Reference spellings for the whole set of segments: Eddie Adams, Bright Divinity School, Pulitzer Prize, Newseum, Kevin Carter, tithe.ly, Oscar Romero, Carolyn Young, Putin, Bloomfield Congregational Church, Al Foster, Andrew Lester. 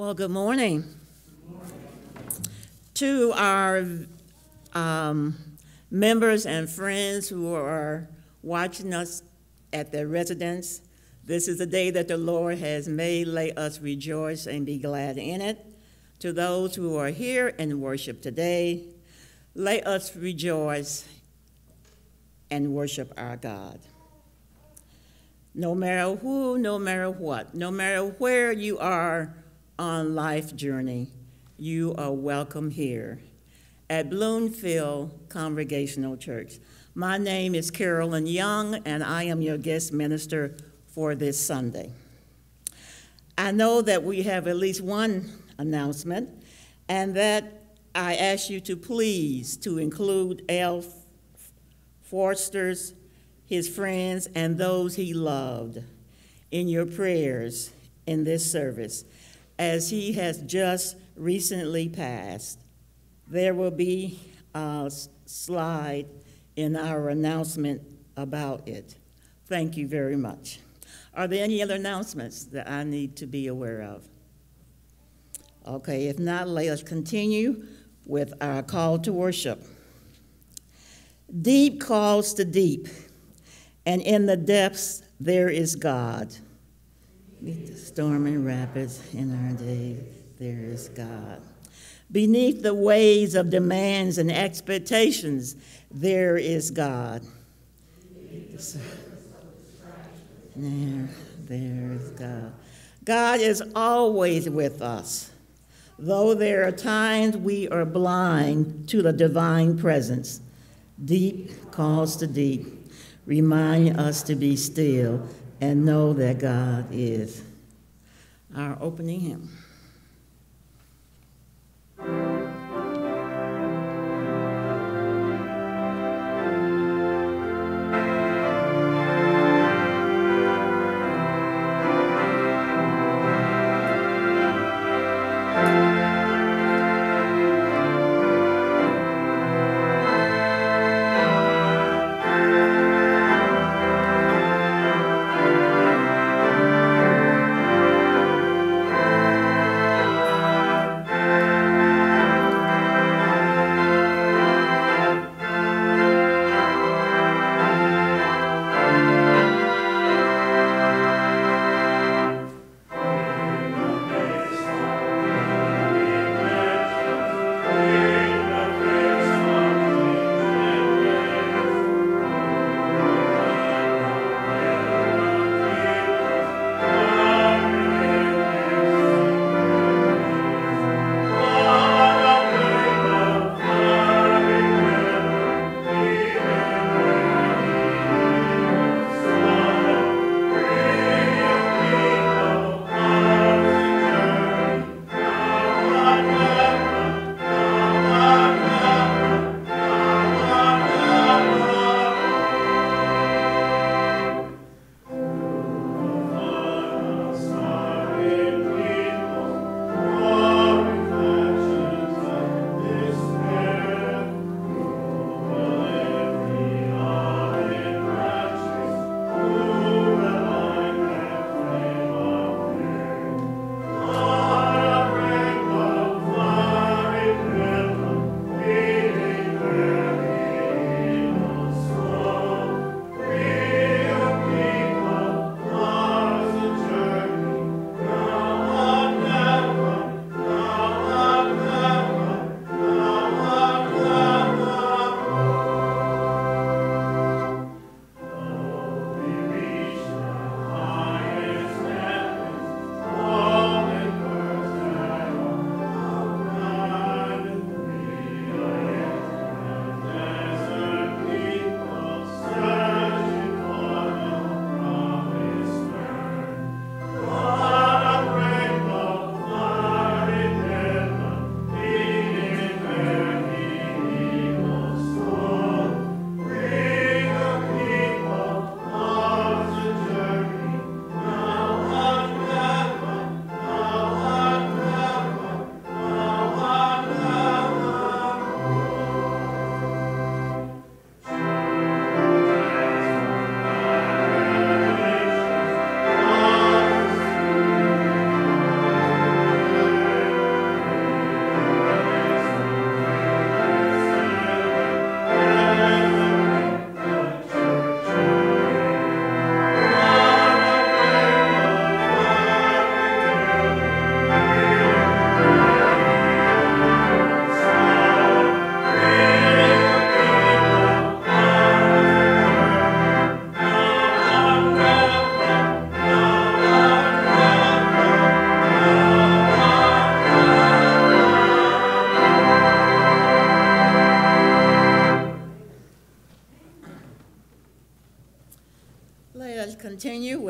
Well, good morning. Good morning. To our members and friends who are watching us at their residence, this is the day that the Lord has made. Let us rejoice and be glad in it. To those who are here and worship today, let us rejoice and worship our God. No matter who, no matter what, no matter where you are on life journey, you are welcome here at Bloomfield Congregational Church. My name is Carolyn Young, and I am your guest minister for this Sunday. I know that we have at least one announcement, and that I ask you to please to include Al Foster's, his friends, and those he loved in your prayers in this service, as he has just recently passed. There will be a slide in our announcement about it. Thank you very much. Are there any other announcements that I need to be aware of? Okay, if not, let us continue with our call to worship. Deep calls to deep, and in the depths there is God. Beneath the storm and rapids in our day, there is God. Beneath the waves of demands and expectations, there is God. There is God. God is always with us, though there are times we are blind to the divine presence. Deep calls to deep, remind us to be still and know that God is. Our opening hymn.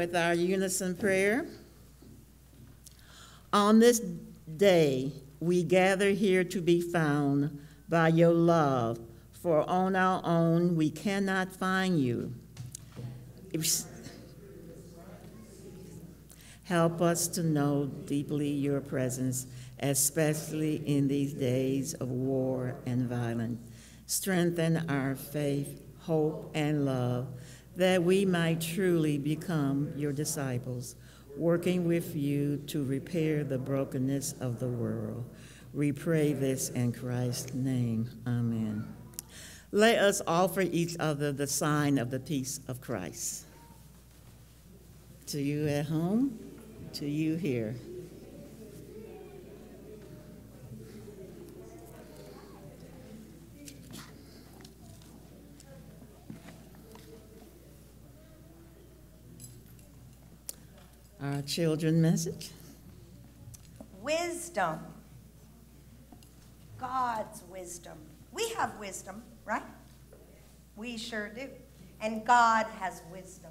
with our unison prayer. On this day, we gather here to be found by your love, for on our own we cannot find you. Help us to know deeply your presence, especially in these days of war and violence. Strengthen our faith, hope, and love, that we might truly become your disciples, working with you to repair the brokenness of the world. We pray this in Christ's name. Amen. Let us offer each other the sign of the peace of Christ. To you at home, to you here. Our children's message. Wisdom. God's wisdom. We have wisdom, right? We sure do. And God has wisdom.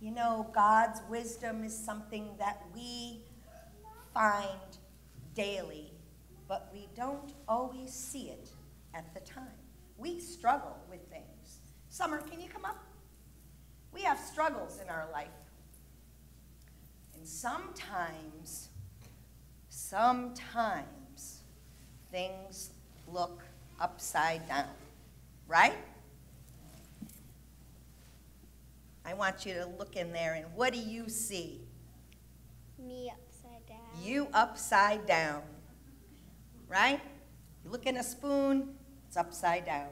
You know, God's wisdom is something that we find daily, but we don't always see it at the time. We struggle with things. Summer, can you come up? We have struggles in our life. Sometimes things look upside down, right? I want you to look in there, and what do you see? Me upside down. You upside down, right? You look in a spoon, it's upside down.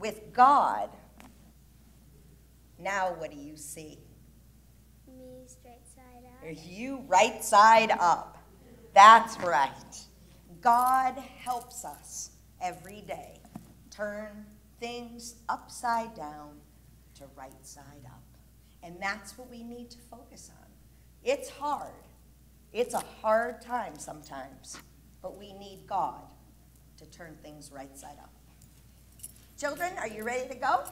With God, now what do you see? You right side up. That's right. God helps us every day turn things upside down to right side up. And that's what we need to focus on. It's hard. It's a hard time sometimes, but we need God to turn things right side up. Children, are you ready to go?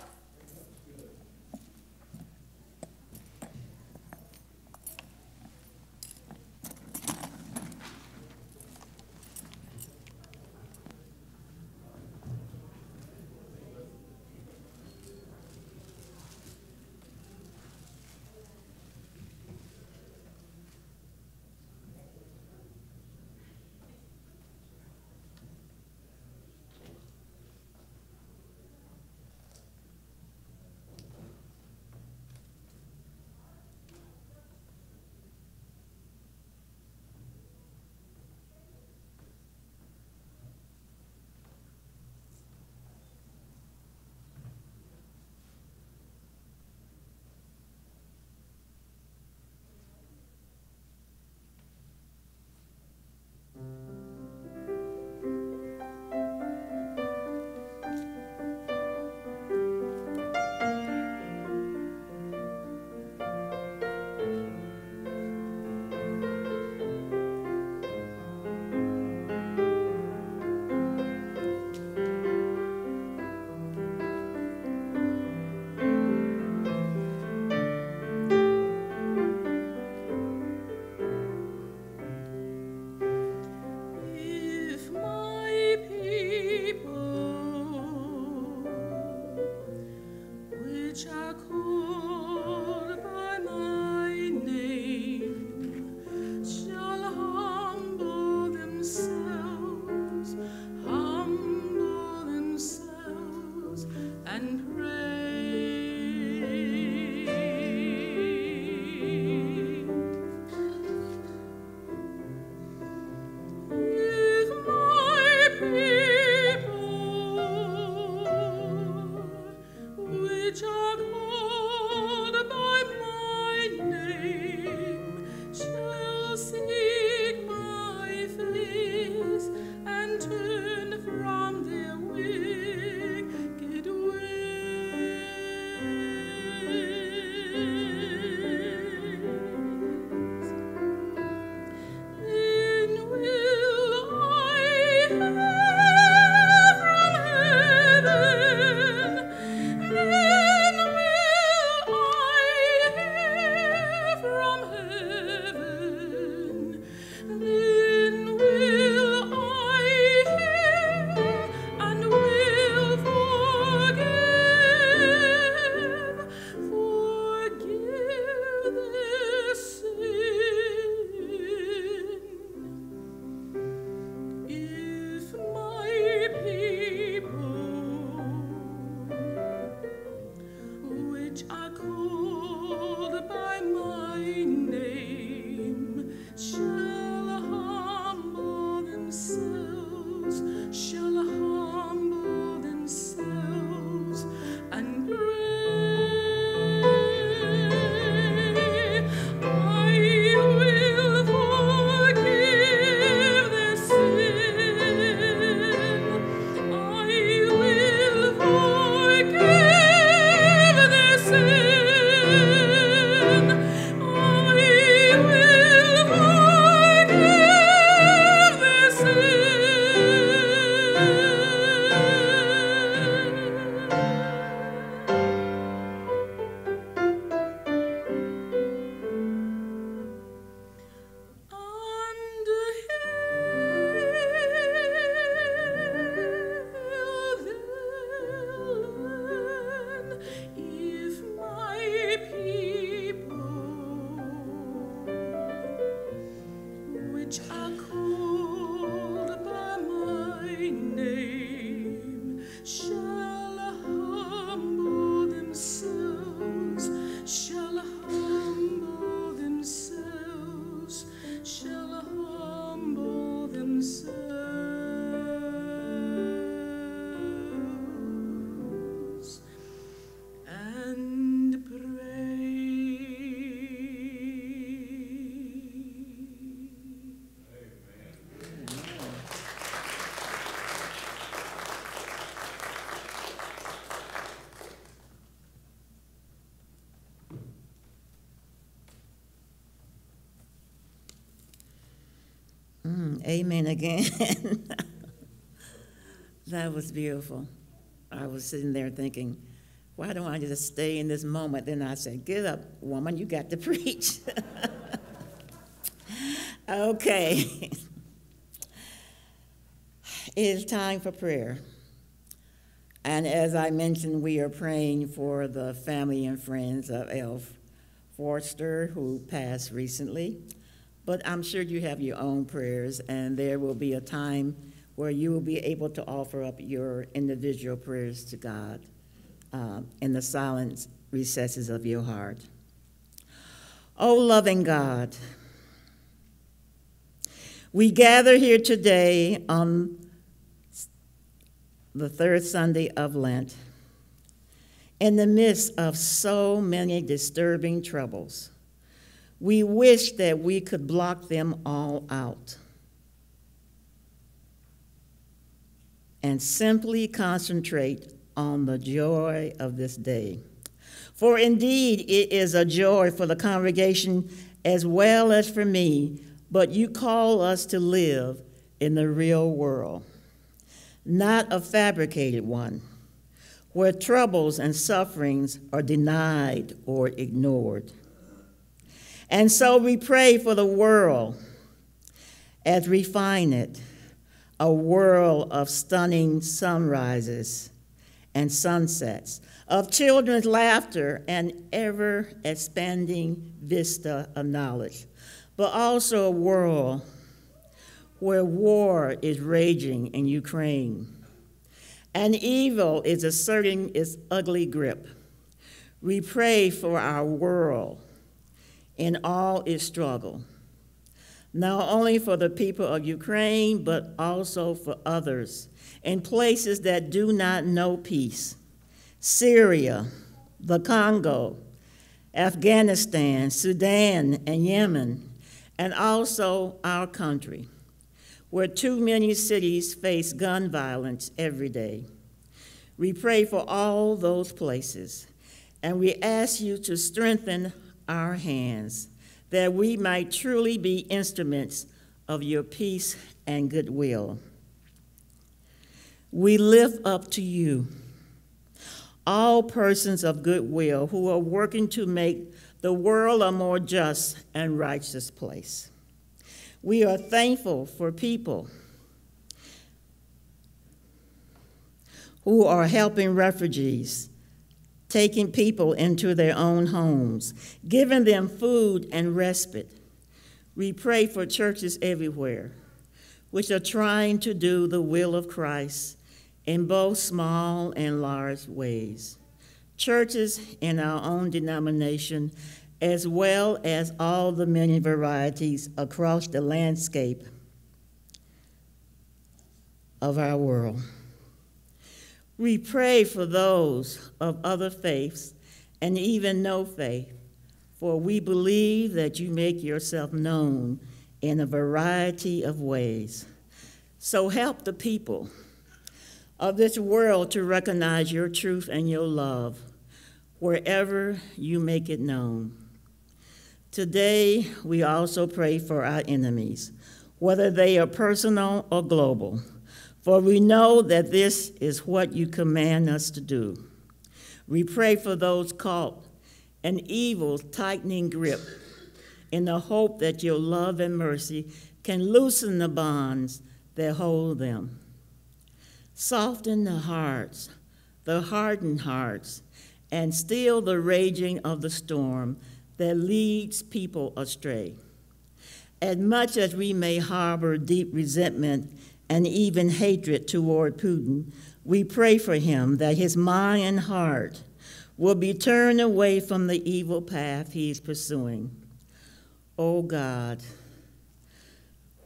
Amen again. That was beautiful. I was sitting there thinking, why don't I just stay in this moment? Then I said, get up, woman, you got to preach. Okay. It is time for prayer. And as I mentioned, we are praying for the family and friends of Al Foster, who passed recently. But I'm sure you have your own prayers, and there will be a time where you will be able to offer up your individual prayers to God in the silent recesses of your heart. Oh, loving God, we gather here today on the third Sunday of Lent in the midst of so many disturbing troubles. We wish that we could block them all out and simply concentrate on the joy of this day. For indeed, it is a joy for the congregation as well as for me, but you call us to live in the real world, not a fabricated one, where troubles and sufferings are denied or ignored. And so we pray for the world as we find it, a world of stunning sunrises and sunsets, of children's laughter and ever-expanding vista of knowledge, but also a world where war is raging in Ukraine and evil is asserting its ugly grip. We pray for our world in all its struggle, not only for the people of Ukraine, but also for others in places that do not know peace. Syria, the Congo, Afghanistan, Sudan, and Yemen, and also our country, where too many cities face gun violence every day. We pray for all those places, and we ask you to strengthen our hands, that we might truly be instruments of your peace and goodwill. We lift up to you all persons of goodwill who are working to make the world a more just and righteous place. We are thankful for people who are helping refugees, taking people into their own homes, giving them food and respite. We pray for churches everywhere, which are trying to do the will of Christ in both small and large ways. Churches in our own denomination, as well as all the many varieties across the landscape of our world. We pray for those of other faiths and even no faith, for we believe that you make yourself known in a variety of ways. So help the people of this world to recognize your truth and your love wherever you make it known. Today, we also pray for our enemies, whether they are personal or global. For we know that this is what you command us to do. We pray for those caught in evil's tightening grip, in the hope that your love and mercy can loosen the bonds that hold them. Soften the hearts, the hardened hearts, and still the raging of the storm that leads people astray. as much as we may harbor deep resentment and even hatred toward Putin, we pray for him that his mind and heart will be turned away from the evil path he is pursuing. Oh God,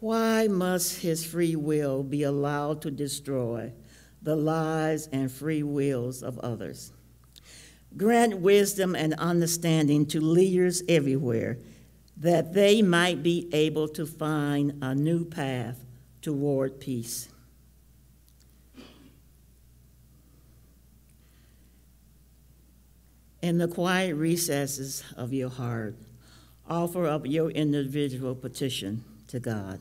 why must his free will be allowed to destroy the lives and free wills of others? Grant wisdom and understanding to leaders everywhere, that they might be able to find a new path toward peace. In the quiet recesses of your heart, offer up your individual petition to God.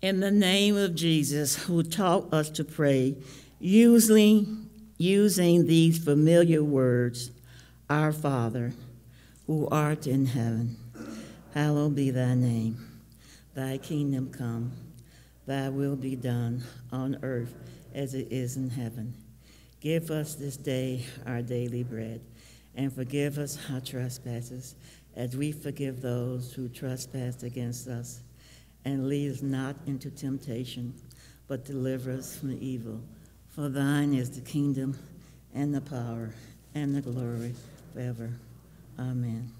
In the name of Jesus, who taught us to pray, using these familiar words, Our Father, who art in heaven, hallowed be thy name. Thy kingdom come, thy will be done on earth as it is in heaven. Give us this day our daily bread, and forgive us our trespasses, as we forgive those who trespass against us. And lead us not into temptation, but deliver us from evil. For thine is the kingdom and the power and the glory forever. Amen.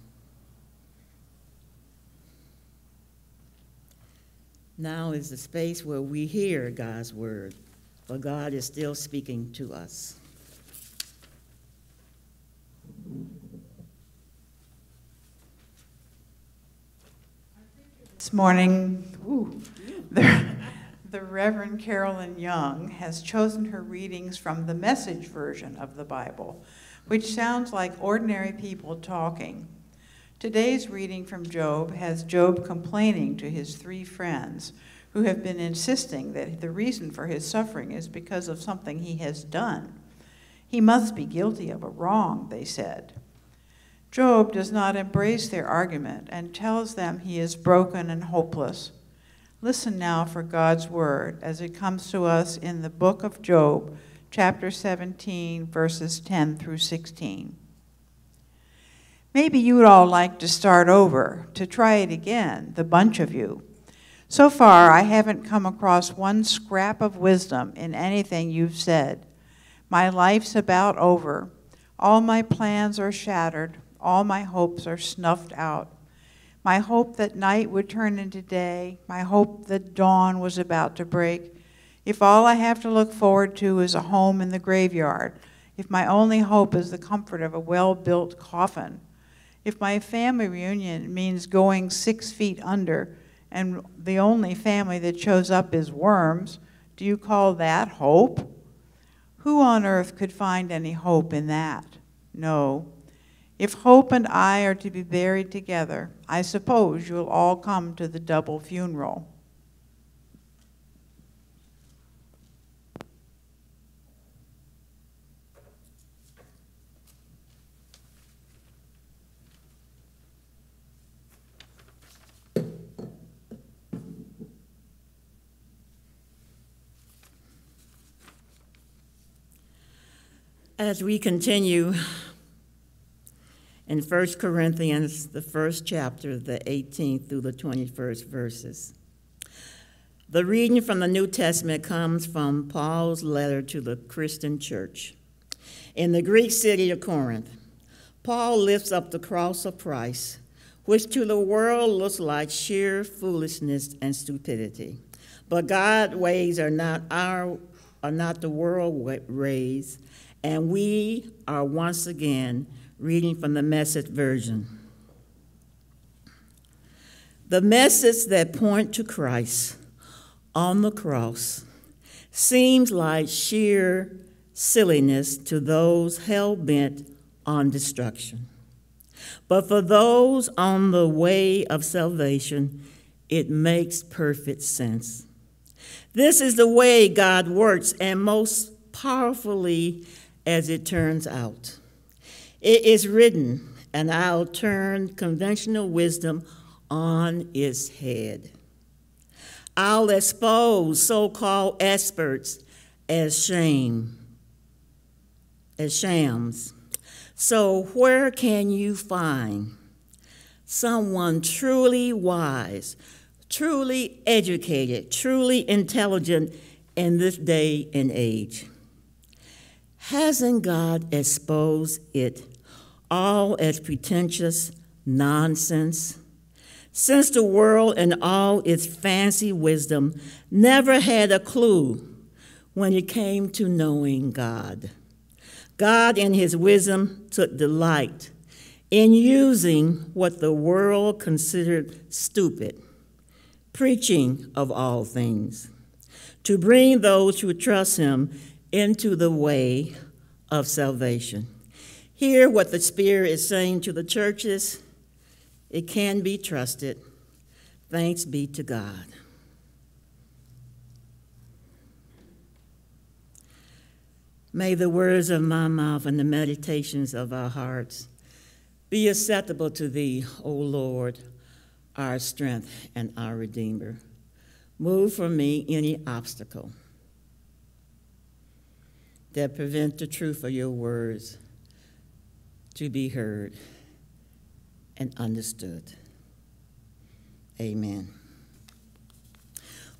Now is the space where we hear God's word, for God is still speaking to us. This morning, the Reverend Carolyn Young has chosen her readings from the Message version of the Bible, which sounds like ordinary people talking. Today's reading from Job has Job complaining to his three friends, who have been insisting that the reason for his suffering is because of something he has done. He must be guilty of a wrong, they said. Job does not embrace their argument and tells them he is broken and hopeless. Listen now for God's word as it comes to us in the book of Job, chapter 17, verses 10 through 16. Maybe you would all like to start over, to try it again, the bunch of you. So far, I haven't come across one scrap of wisdom in anything you've said. My life's about over. All my plans are shattered. All my hopes are snuffed out. My hope that night would turn into day, my hope that dawn was about to break. If all I have to look forward to is a home in the graveyard, if my only hope is the comfort of a well-built coffin, if my family reunion means going 6 feet under and the only family that shows up is worms, do you call that hope? Who on earth could find any hope in that? No. If hope and I are to be buried together, I suppose you'll all come to the double funeral. As we continue, in 1 Corinthians, the first chapter, the 18th through the 21st verses. The reading from the New Testament comes from Paul's letter to the Christian church. In the Greek city of Corinth, Paul lifts up the cross of Christ, which to the world looks like sheer foolishness and stupidity. But God's ways are not the world's ways, and we are once again reading from the Message version. The message that point to Christ on the cross seems like sheer silliness to those hell-bent on destruction. But for those on the way of salvation, it makes perfect sense. This is the way God works, and most powerfully, as it turns out. It is written, and I'll turn conventional wisdom on its head. I'll expose so-called experts as shams. So where can you find someone truly wise, truly educated, truly intelligent in this day and age? Hasn't God exposed it all as pretentious nonsense? Since the world and all its fancy wisdom never had a clue when it came to knowing God. God in his wisdom took delight in using what the world considered stupid, preaching of all things, to bring those who trust him into the way of salvation. Hear what the Spirit is saying to the churches. It can be trusted. Thanks be to God. May the words of my mouth and the meditations of our hearts be acceptable to thee, O Lord, our strength and our Redeemer. Move from me any obstacle that prevent the truth of your words to be heard and understood. Amen.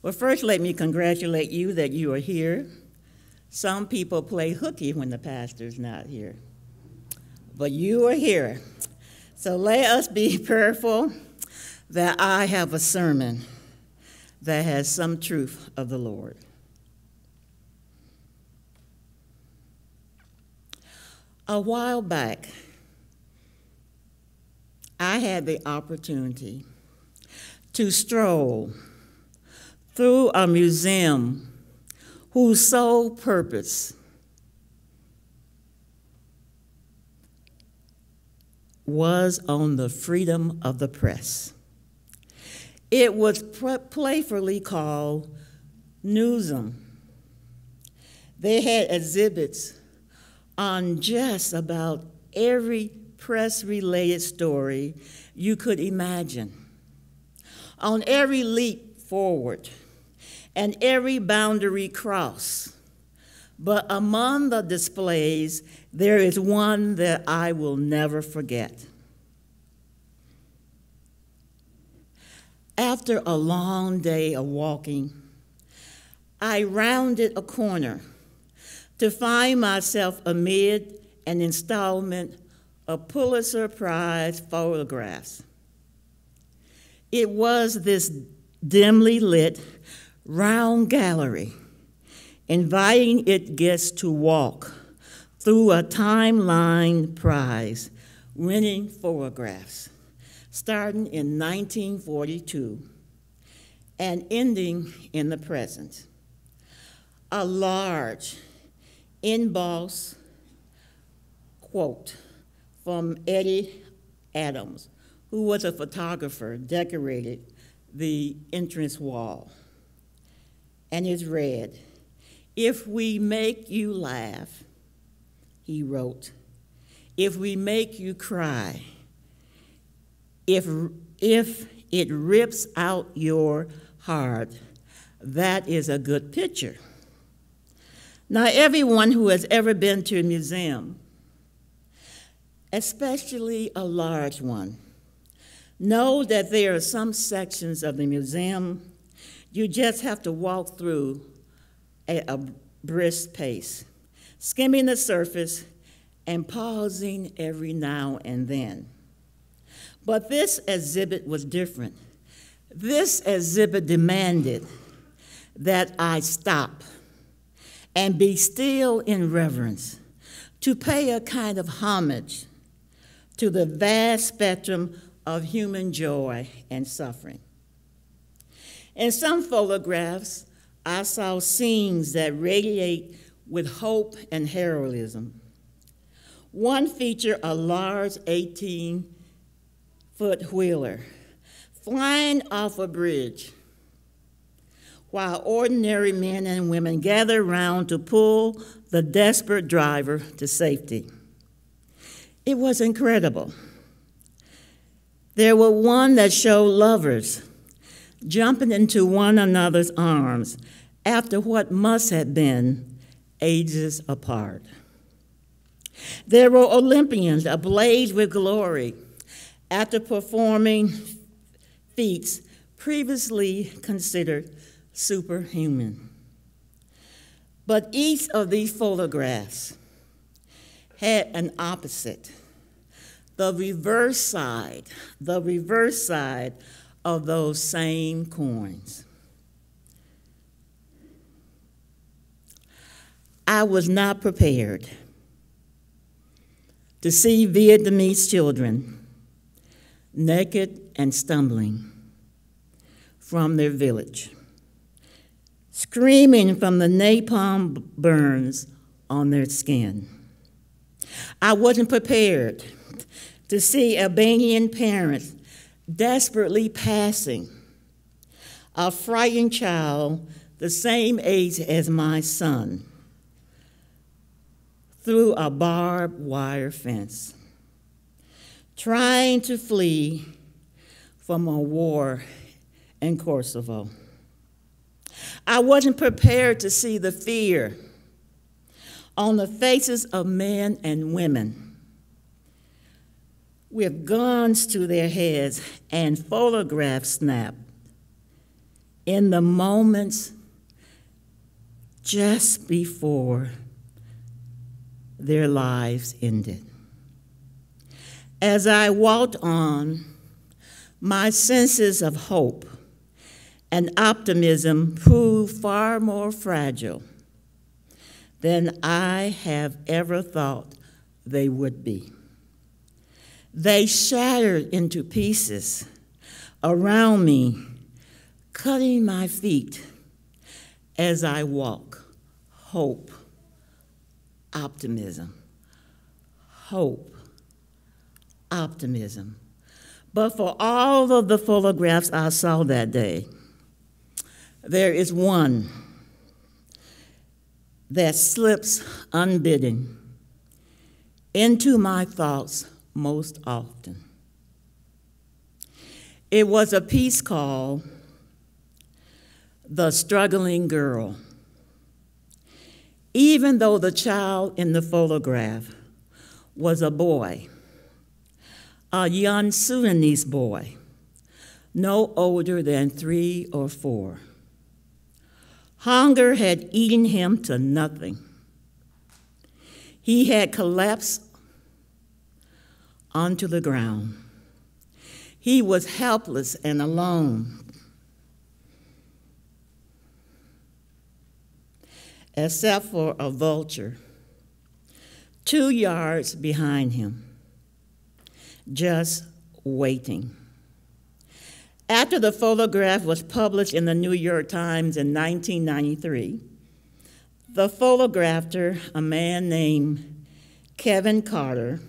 Well, first let me congratulate you that you are here. Some people play hooky when the pastor's not here, but you are here. So let us be prayerful that I have a sermon that has some truth of the Lord. A while back, I had the opportunity to stroll through a museum whose sole purpose was on the freedom of the press. It was playfully called Newseum. They had exhibits on just about every press-related story you could imagine, on every leap forward and every boundary crossed. But among the displays, there is one that I will never forget. After a long day of walking, I rounded a corner to find myself amid an installment of Pulitzer Prize photographs. It was this dimly lit, round gallery, inviting its guests to walk through a timeline prize, winning photographs, starting in 1942 and ending in the present. A large embossed quote from Eddie Adams, who was a photographer, decorated the entrance wall. And it read, "If we make you laugh," he wrote, "if we make you cry, if it rips out your heart, that is a good picture." Now, everyone who has ever been to a museum, especially a large one, knows that there are some sections of the museum you just have to walk through at a brisk pace, skimming the surface and pausing every now and then. But this exhibit was different. This exhibit demanded that I stop and be still in reverence, to pay a kind of homage to the vast spectrum of human joy and suffering. In some photographs, I saw scenes that radiate with hope and heroism. One featured a large 18-foot wheeler flying off a bridge, while ordinary men and women gather around to pull the desperate driver to safety. It was incredible. There were one that showed lovers jumping into one another's arms after what must have been ages apart. There were Olympians ablaze with glory after performing feats previously considered superhuman. But each of these photographs had an opposite, the reverse side of those same coins. I was not prepared to see Vietnamese children naked and stumbling from their village, screaming from the napalm burns on their skin. I wasn't prepared to see Albanian parents desperately passing a frightened child the same age as my son through a barbed wire fence, trying to flee from a war in Kosovo. I wasn't prepared to see the fear on the faces of men and women with guns to their heads and photographs snapped in the moments just before their lives ended. As I walked on, my senses of hope and optimism proved far more fragile than I have ever thought they would be. They shattered into pieces around me, cutting my feet as I walk. Hope, optimism, hope, optimism. But for all of the photographs I saw that day, there is one that slips unbidden into my thoughts most often. It was a piece called "The Struggling Girl." Even though the child in the photograph was a boy, a young Sudanese boy, no older than 3 or 4, hunger had eaten him to nothing. He had collapsed onto the ground. He was helpless and alone. Except for a vulture 2 yards behind him, just waiting. After the photograph was published in the New York Times in 1993, the photographer, a man named Kevin Carter,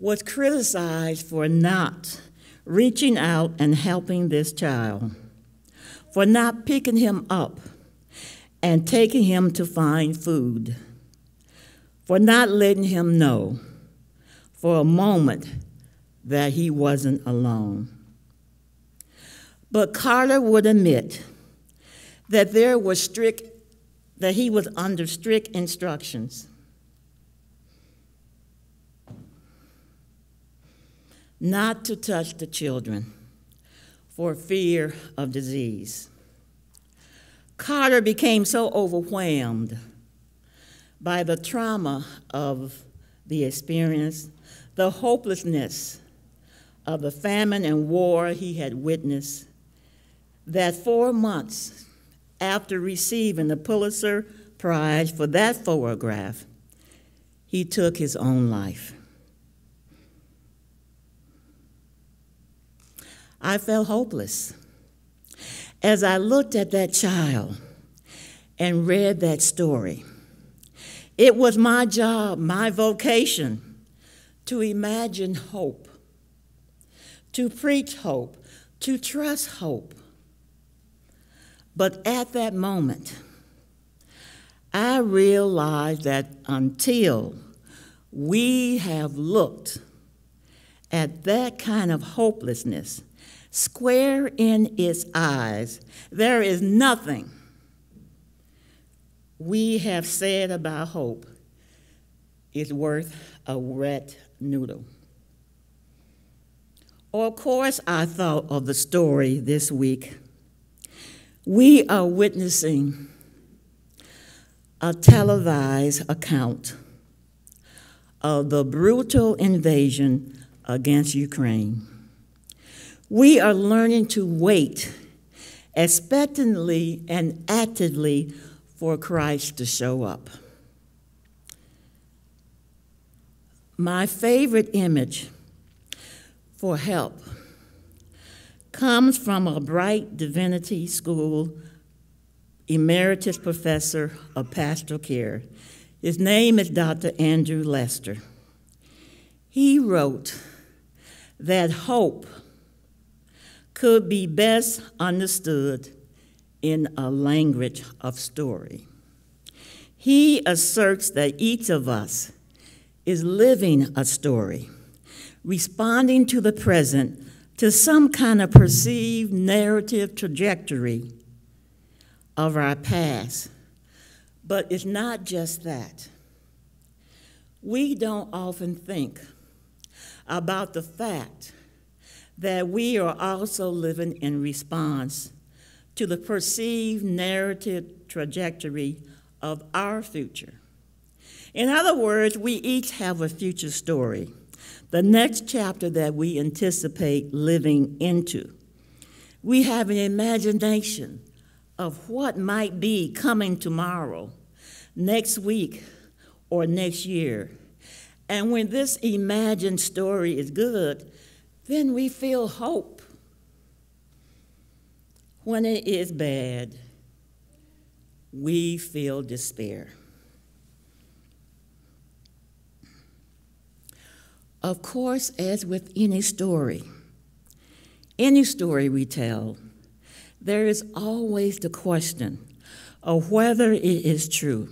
was criticized for not reaching out and helping this child, for not picking him up and taking him to find food, for not letting him know for a moment that he wasn't alone. But Carter would admit that he was under strict instructions not to touch the children for fear of disease. Carter became so overwhelmed by the trauma of the experience, the hopelessness of the famine and war he had witnessed, that 4 months after receiving the Pulitzer Prize for that photograph, he took his own life. I felt hopeless as I looked at that child and read that story. It was my job, my vocation, to imagine hope, to preach hope, to trust hope. But at that moment, I realized that until we have looked at that kind of hopelessness, square in its eyes, there is nothing we have said about hope is worth a wet noodle. Of course, I thought of the story this week. We are witnessing a televised account of the brutal invasion against Ukraine. We are learning to wait expectantly and actively for Christ to show up. My favorite image for help comes from a Bright Divinity School emeritus professor of pastoral care. His name is Dr. Andrew Lester. He wrote that hope could be best understood in a language of story. He asserts that each of us is living a story, responding to the present, to some kind of perceived narrative trajectory of our past. But it's not just that. We don't often think about the fact that we are also living in response to the perceived narrative trajectory of our future. In other words, we each have a future story, the next chapter that we anticipate living into. We have an imagination of what might be coming tomorrow, next week, or next year. And when this imagined story is good, then we feel hope. When it is bad, we feel despair. Of course, as with any story we tell, there is always the question of whether it is true.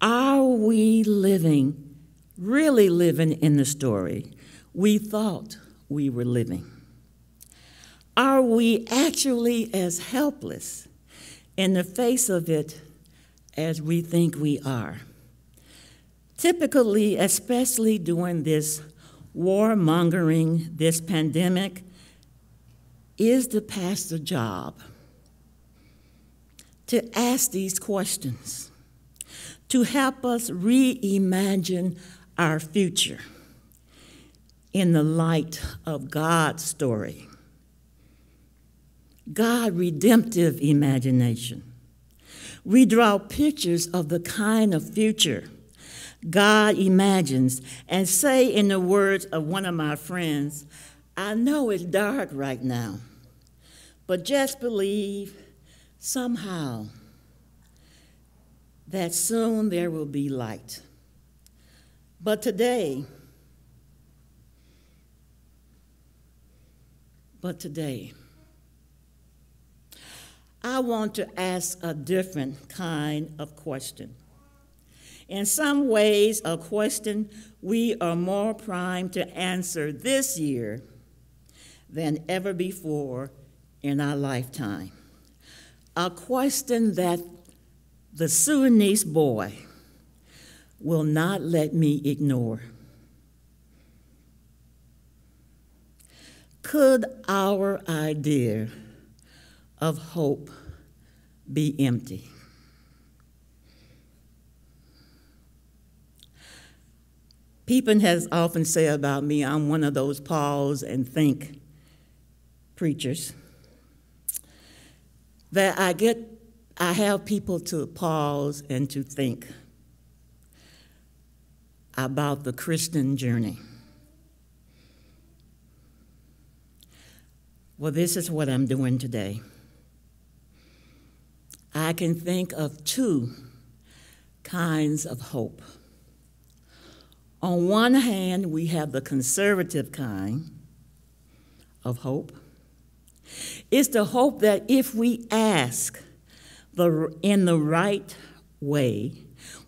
Are we living, really living in the story we thought we were living? Are we actually as helpless in the face of it as we think we are? Typically, especially during this warmongering, this pandemic, is the pastor's job to ask these questions, to help us reimagine our future in the light of God's story, God's redemptive imagination. We draw pictures of the kind of future God imagines and say, in the words of one of my friends, I know it's dark right now, but just believe somehow that soon there will be light. But today, I want to ask a different kind of question. In some ways, a question we are more primed to answer this year than ever before in our lifetime. A question that the Sudanese boy will not let me ignore. Could our idea of hope be empty? People has often said about me, I'm one of those pause and think preachers, that I have people to pause and to think about the Christian journey. Well, this is what I'm doing today. I can think of two kinds of hope. On one hand, we have the conservative kind of hope. It's the hope that if we ask in the right way,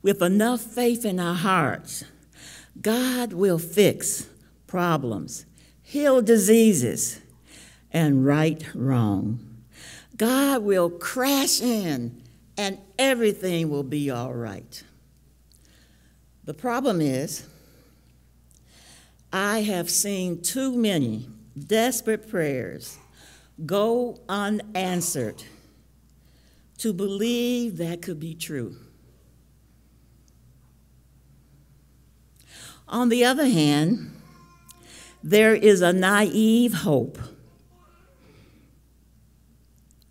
with enough faith in our hearts, God will fix problems, heal diseases, and right wrong. God will crash in and everything will be all right. The problem is, I have seen too many desperate prayers go unanswered to believe that could be true. On the other hand, there is a naive hope.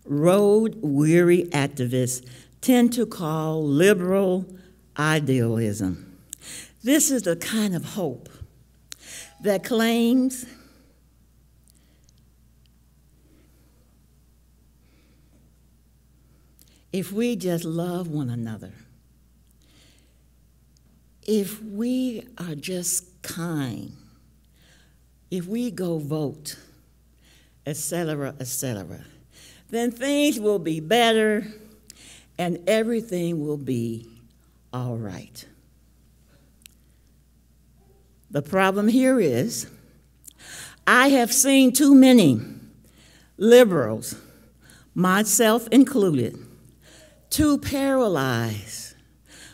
Road-weary activists tend to call liberal idealism. This is the kind of hope that claims if we just love one another, if we are just kind, if we go vote, et cetera, then things will be better and everything will be all right. The problem here is, I have seen too many liberals, myself included, too paralyzed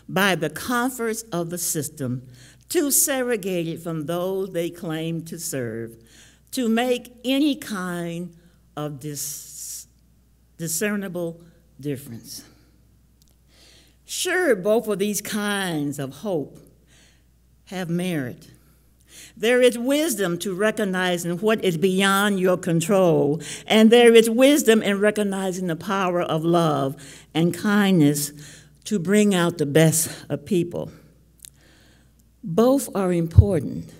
by the comforts of the system, too segregated from those they claim to serve, to make any kind of discernible difference. Sure, both of these kinds of hope have merit. There is wisdom to recognizing what is beyond your control, and there is wisdom in recognizing the power of love and kindness to bring out the best of people. Both are important,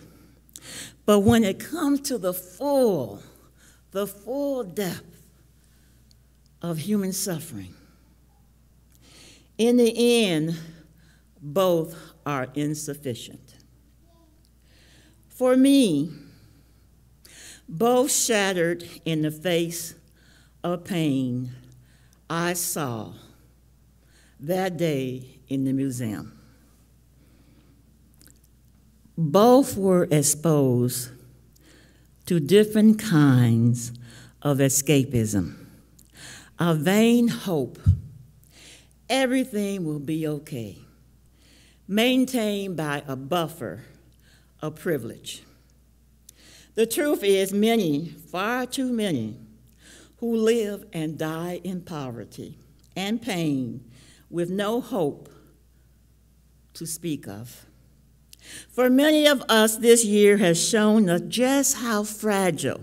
but when it comes to the full depth of human suffering, in the end, both are insufficient. For me, both shattered in the face of pain I saw that day in the Newseum. Both were exposed to different kinds of escapism, a vain hope everything will be okay, maintained by a buffer of privilege. The truth is many, far too many, who live and die in poverty and pain with no hope to speak of. For many of us, this year has shown us just how fragile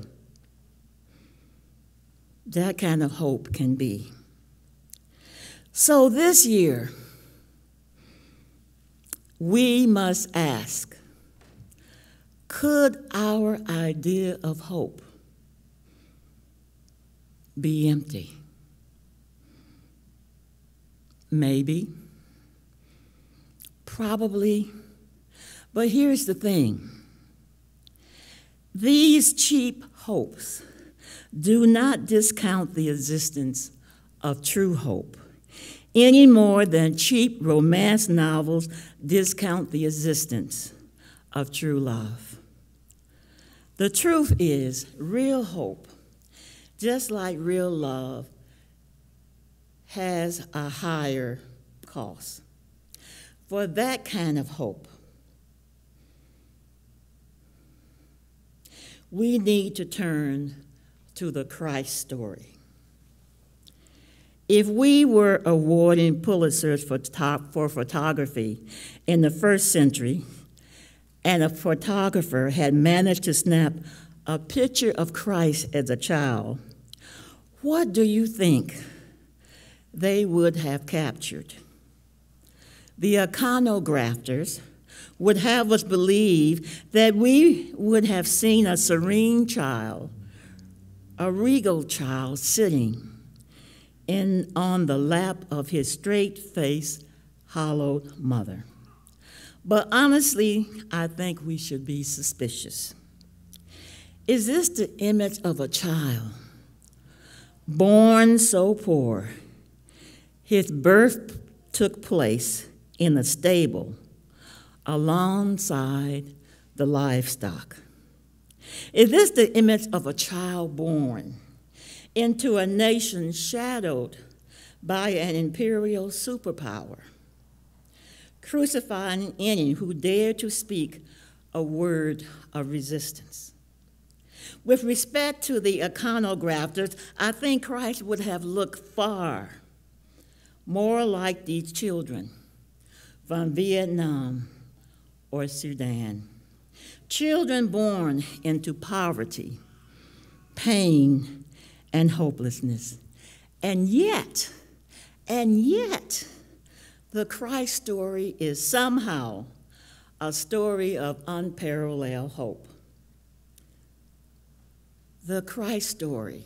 that kind of hope can be. So this year, we must ask, could our idea of hope be empty? Maybe, probably, but here's the thing. These cheap hopes do not discount the existence of true hope any more than cheap romance novels discount the existence of true love. The truth is, real hope, just like real love, has a higher cost. For that kind of hope, we need to turn to the Christ story. If we were awarding Pulitzers for photography in the first century, and a photographer had managed to snap a picture of Christ as a child, what do you think they would have captured? The iconographers would have us believe that we would have seen a serene child, a regal child sitting on the lap of his straight-faced, hollowed mother. But honestly, I think we should be suspicious. Is this the image of a child born so poor, his birth took place in a stable alongside the livestock? Is this the image of a child born into a nation shadowed by an imperial superpower, crucifying any who dared to speak a word of resistance? With respect to the iconographers, I think Christ would have looked far more like these children from Vietnam or Sudan, children born into poverty, pain, and hopelessness. And yet, the Christ story is somehow a story of unparalleled hope. The Christ story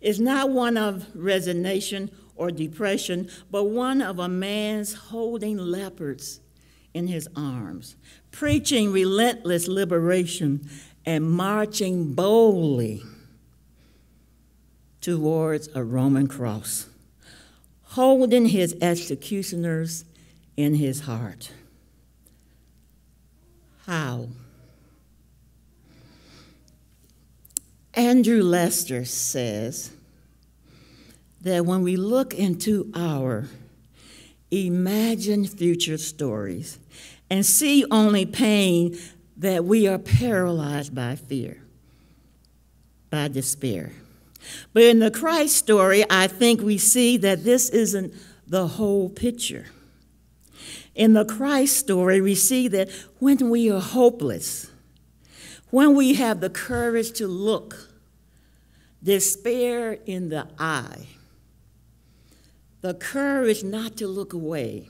is not one of resignation or depression, but one of a man's holding leopards in his arms, preaching relentless liberation and marching boldly towards a Roman cross, holding his executioners in his heart. How? Andrew Lester says that when we look into our imagined future stories and see only pain, that we are paralyzed by fear, by despair. But in the Christ story, I think we see that this isn't the whole picture. In the Christ story, we see that when we are hopeless, when we have the courage to look despair in the eye, the courage not to look away,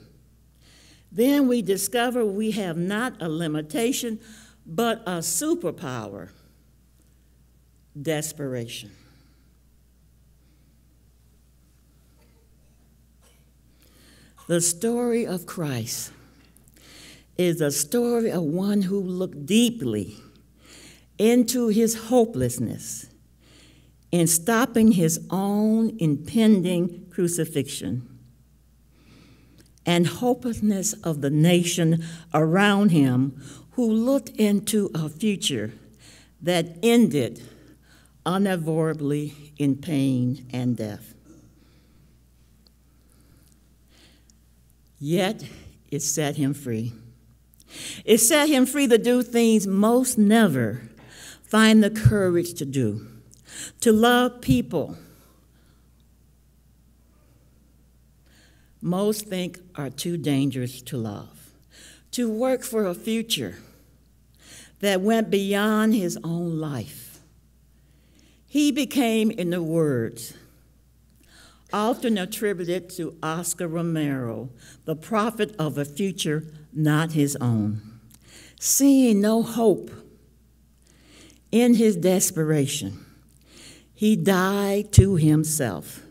then we discover we have not a limitation, but a superpower, desperation. The story of Christ is a story of one who looked deeply into his hopelessness in stopping his own impending crucifixion and hopelessness of the nation around him, who looked into a future that ended unavoidably in pain and death. Yet it set him free. It set him free to do things most never find the courage to do, to love people most think are too dangerous to love, to work for a future that went beyond his own life. He became, in the words often attributed to Oscar Romero, the prophet of a future not his own. Seeing no hope in his desperation, he died to himself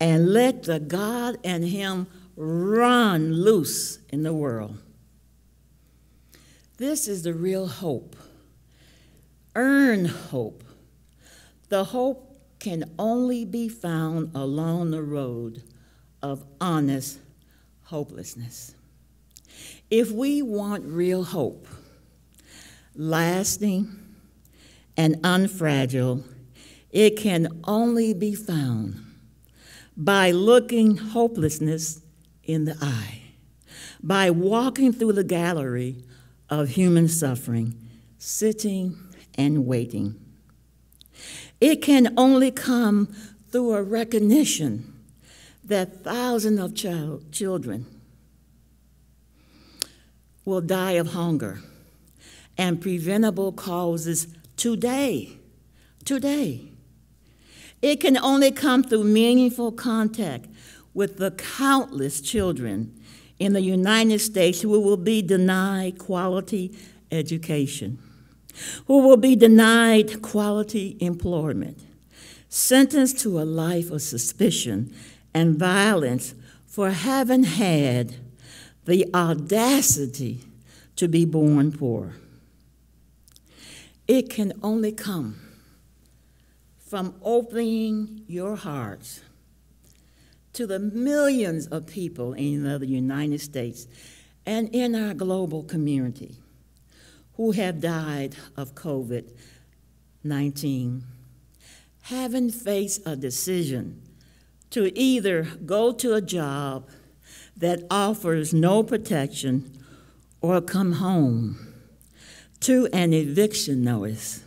and let the God and him run loose in the world. This is the real hope, earned hope. The hope can only be found along the road of honest hopelessness. If we want real hope, lasting and unfragile, it can only be found by looking hopelessness in the eye, by walking through the gallery of human suffering, sitting and waiting. It can only come through a recognition that thousands of children will die of hunger and preventable causes today. It can only come through meaningful contact with the countless children in the United States who will be denied quality education, who will be denied quality employment, sentenced to a life of suspicion and violence for having had the audacity to be born poor. It can only come from opening your hearts to the millions of people in the United States and in our global community who have died of COVID 19. Having faced a decision to either go to a job that offers no protection or come home to an eviction notice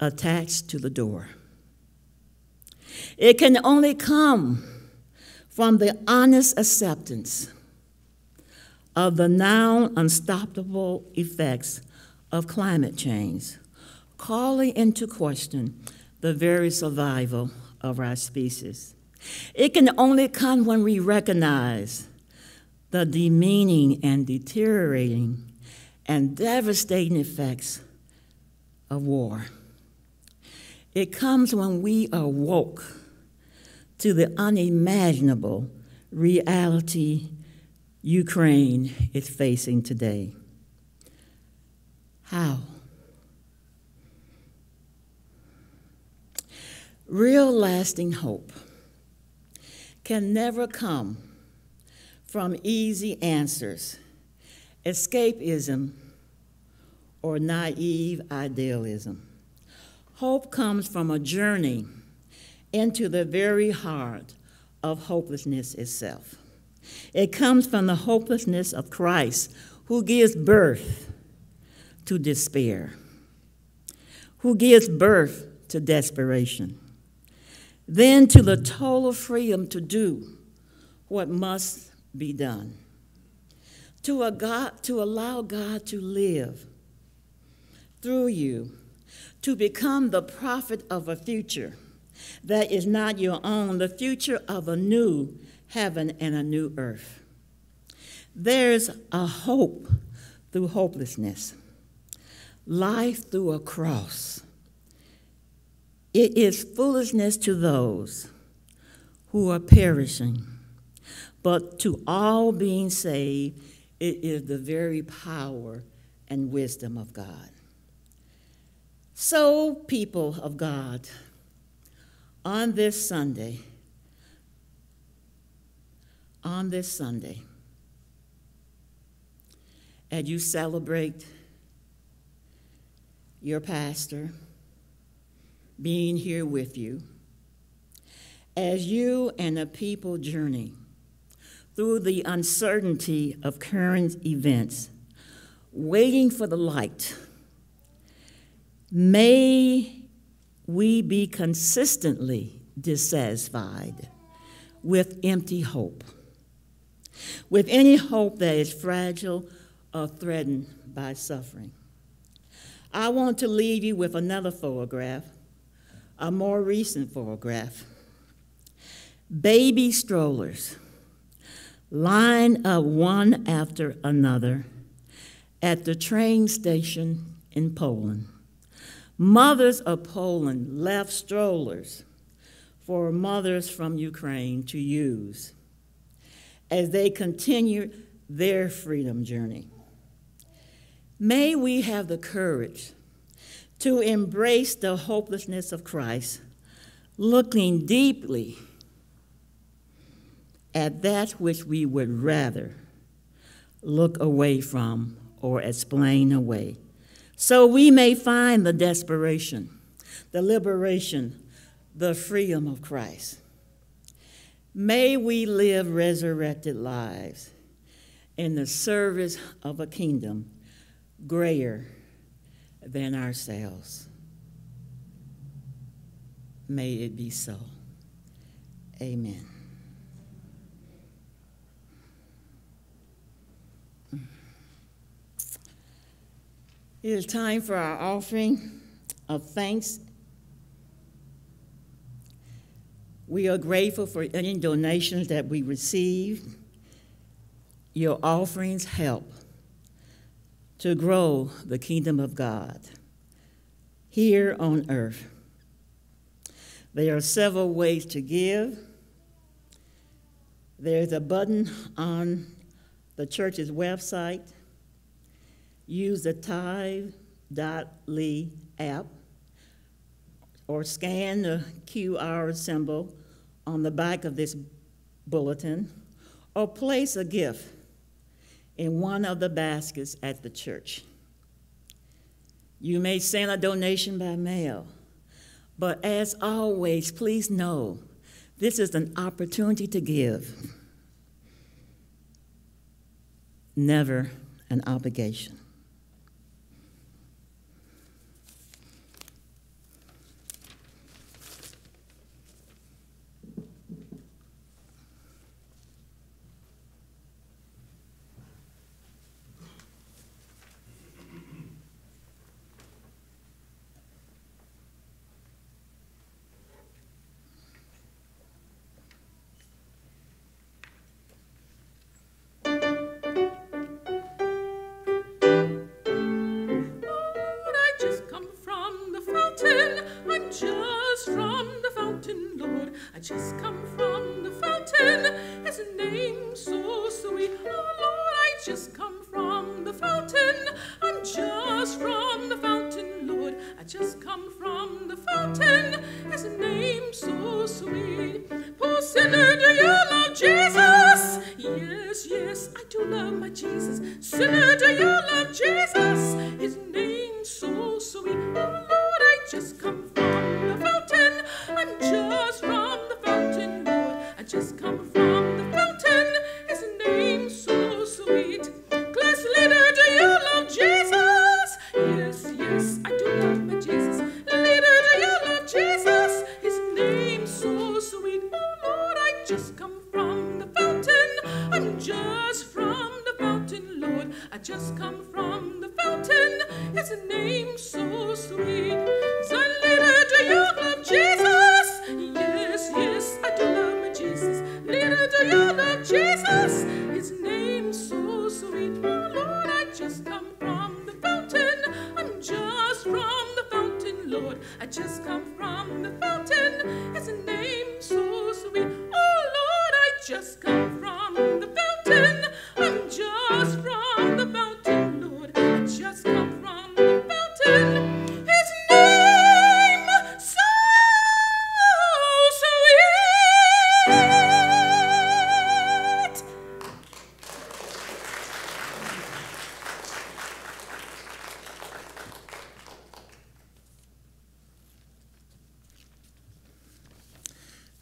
attached to the door. It can only come from the honest acceptance of the now unstoppable effects of climate change, calling into question the very survival of our species. It can only come when we recognize the demeaning and deteriorating and devastating effects of war. It comes when we are woke to the unimaginable reality Ukraine is facing today. How? Real lasting hope can never come from easy answers, escapism, or naive idealism. Hope comes from a journey into the very heart of hopelessness itself. It comes from the hopelessness of Christ, who gives birth to despair, who gives birth to desperation, then to the total freedom to do what must be done, to allow God to live through you, to become the prophet of a future that is not your own, the future of a new heaven and a new earth. There's a hope through hopelessness, life through a cross. It is foolishness to those who are perishing, but to all being saved, it is the very power and wisdom of God. So, people of God, on this Sunday, as you celebrate your pastor being here with you, as you and the people journey through the uncertainty of current events, waiting for the light, may we be consistently dissatisfied with empty hope, with any hope that is fragile or threatened by suffering. I want to leave you with another photograph, a more recent photograph. Baby strollers line up one after another at the train station in Poland. Mothers of Poland left strollers for mothers from Ukraine to use as they continue their freedom journey. May we have the courage to embrace the hopelessness of Christ, looking deeply at that which we would rather look away from or explain away, so we may find the desperation, the liberation, the freedom of Christ. May we live resurrected lives in the service of a kingdom greater than ourselves. May it be so. Amen. It is time for our offering of thanks. We are grateful for any donations that we receive. Your offerings help to grow the kingdom of God here on earth. There are several ways to give. There's a button on the church's website. Use the tithe.ly app or scan the QR symbol on the back of this bulletin, or place a gift in one of the baskets at the church. You may send a donation by mail, but as always, please know this is an opportunity to give, never an obligation.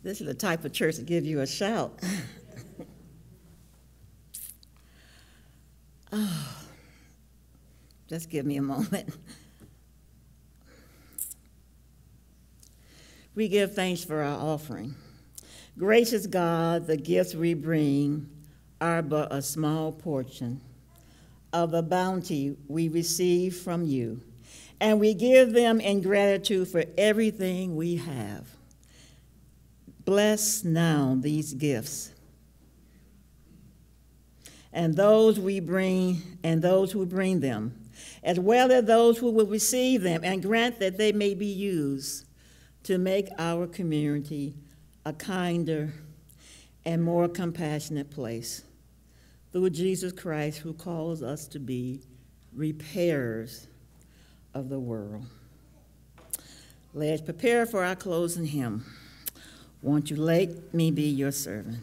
This is the type of church that gives you a shout. Oh, just give me a moment. We give thanks for our offering. Gracious God, the gifts we bring are but a small portion of the bounty we receive from you, and we give them in gratitude for everything we have. Bless now these gifts and those who bring them, as well as those who will receive them, and grant that they may be used to make our community a kinder and more compassionate place, through Jesus Christ, who calls us to be repairers of the world. Let's prepare for our closing hymn. Won't you let me be your servant?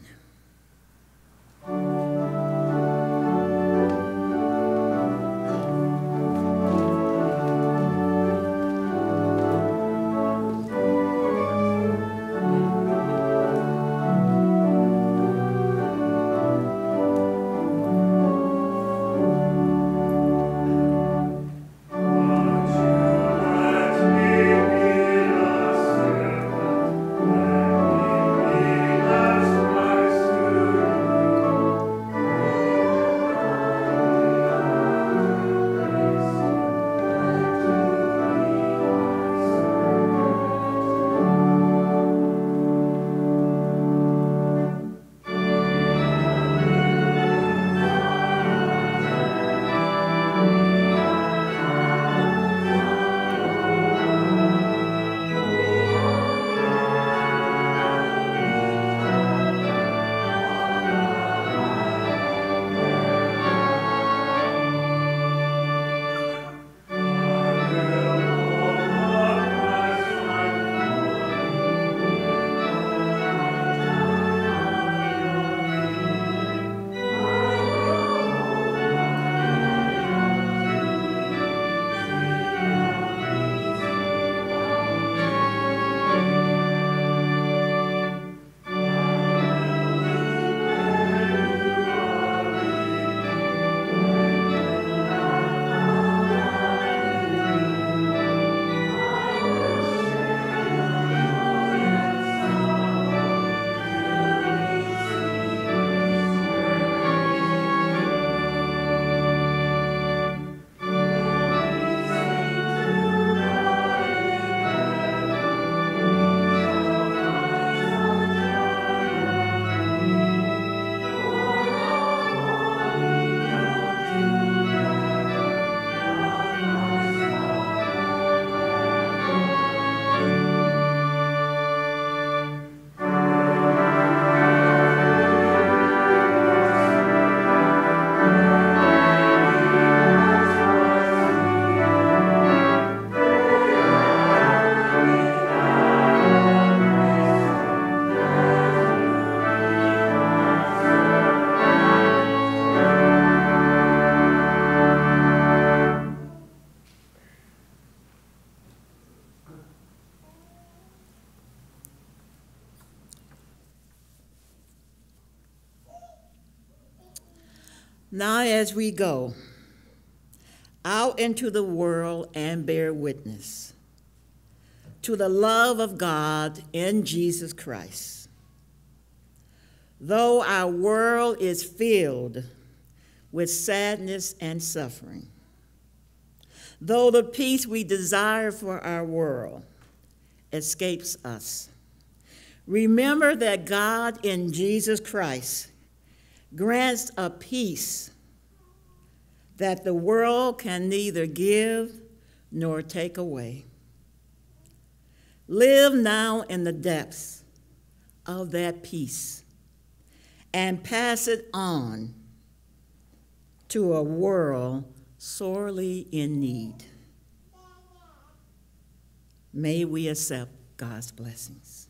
Now as we go out into the world and bear witness to the love of God in Jesus Christ. Though our world is filled with sadness and suffering, though the peace we desire for our world escapes us, remember that God in Jesus Christ grants a peace that the world can neither give nor take away. Live now in the depths of that peace and pass it on to a world sorely in need. May we accept God's blessings.